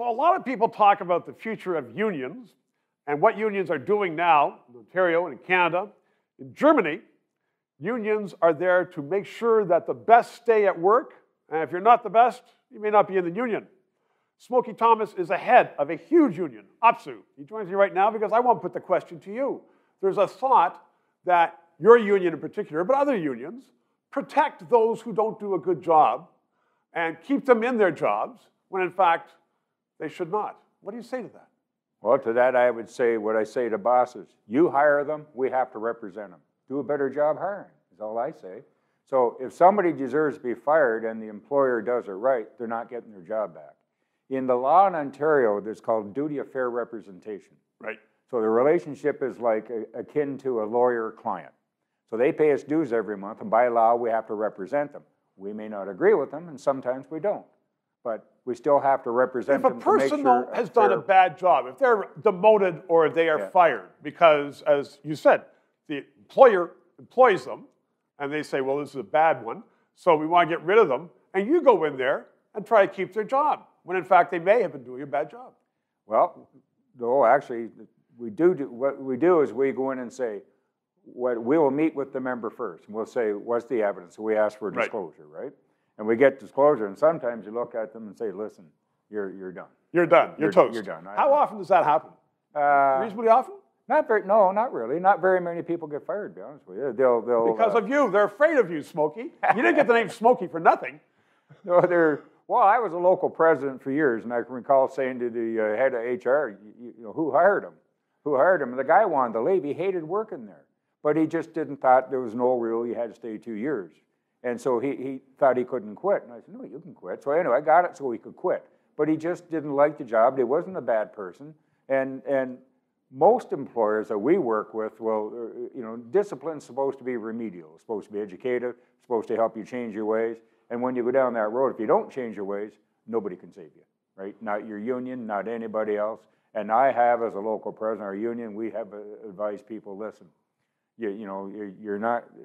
So a lot of people talk about the future of unions and what unions are doing now in Ontario and in Canada. In Germany, unions are there to make sure that the best stay at work, and if you're not the best, you may not be in the union. Smokey Thomas is ahead of a huge union, OPSEU. He joins me right now because I want to put the question to you. There's a thought that your union in particular, but other unions, protect those who don't do a good job and keep them in their jobs when, in fact, they should not. What do you say to that? Well, to that I would say what I say to bosses. You hire them, we have to represent them. Do a better job hiring, is all I say. So if somebody deserves to be fired and the employer does it right, they're not getting their job back. In the law in Ontario, there's called duty of fair representation. Right. So the relationship is like akin to a lawyer-client. So they pay us dues every month, and by law, we have to represent them. We may not agree with them, and sometimes we don't. But we still have to represent them. If a person has done a bad job, if they're demoted or they are fired, because, as you said, the employer employs them, and they say, well, this is a bad one, so we want to get rid of them, and you go in there and try to keep their job, when in fact they may have been doing a bad job. Well, no, actually, what we do is we go in and say, we will meet with the member first, and we'll say, what's the evidence? So we ask for disclosure, right? And we get disclosure, and sometimes you look at them and say, listen, you're done. You're done. You're toast. You're done. How often does that happen? Reasonably often? No, not really. Not very many people get fired, to be honest with you. Because of you. They're afraid of you, Smokey. You didn't get the name Smokey for nothing. No, well, I was a local president for years, and I can recall saying to the head of HR, you know, who hired him? Who hired him? And the guy wanted to leave. He hated working there. But he just thought there was no rule. You had to stay 2 years. And so he thought he couldn't quit. And I said, no, you can quit. So anyway, I got it so he could quit. But he just didn't like the job. He wasn't a bad person. And most employers that we work with, well, you know, discipline's supposed to be remedial. It's supposed to be educative. It's supposed to help you change your ways. And when you go down that road, if you don't change your ways, nobody can save you, right? Not your union, not anybody else. And I have, as a local president of our union, we have advised people, listen, you know,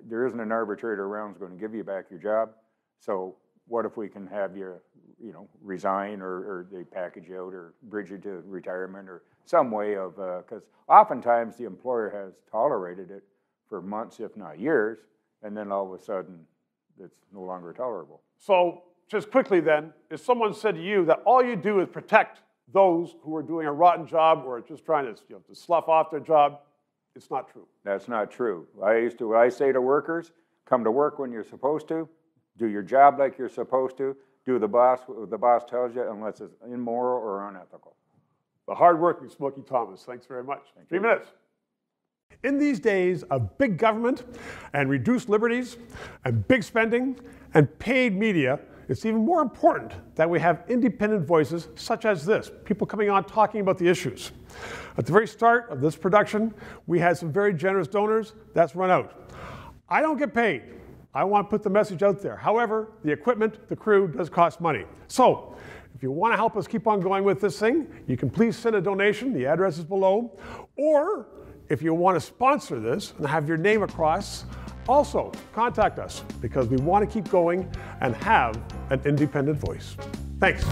there isn't an arbitrator around who's going to give you back your job. So what if we can have you, you know, resign or they package you out or bridge you to retirement or some way of, because oftentimes the employer has tolerated it for months, if not years, and then all of a sudden it's no longer tolerable. So just quickly then, if someone said to you that all you do is protect those who are doing a rotten job or just trying to, you know, to slough off their job, it's not true. That's not true. I say to workers, come to work when you're supposed to, do your job like you're supposed to, do what the boss tells you unless it's immoral or unethical. The hardworking Smokey Thomas. Thanks very much. Thank you. 3 minutes. In these days of big government and reduced liberties and big spending and paid media, it's even more important that we have independent voices such as this, people coming on talking about the issues. At the very start of this production, we had some very generous donors. That's run out. I don't get paid. I want to put the message out there. However, the equipment, the crew does cost money. So if you want to help us keep on going with this thing, you can please send a donation. The address is below. Or if you want to sponsor this and have your name across, also, contact us because we want to keep going and have an independent voice. Thanks.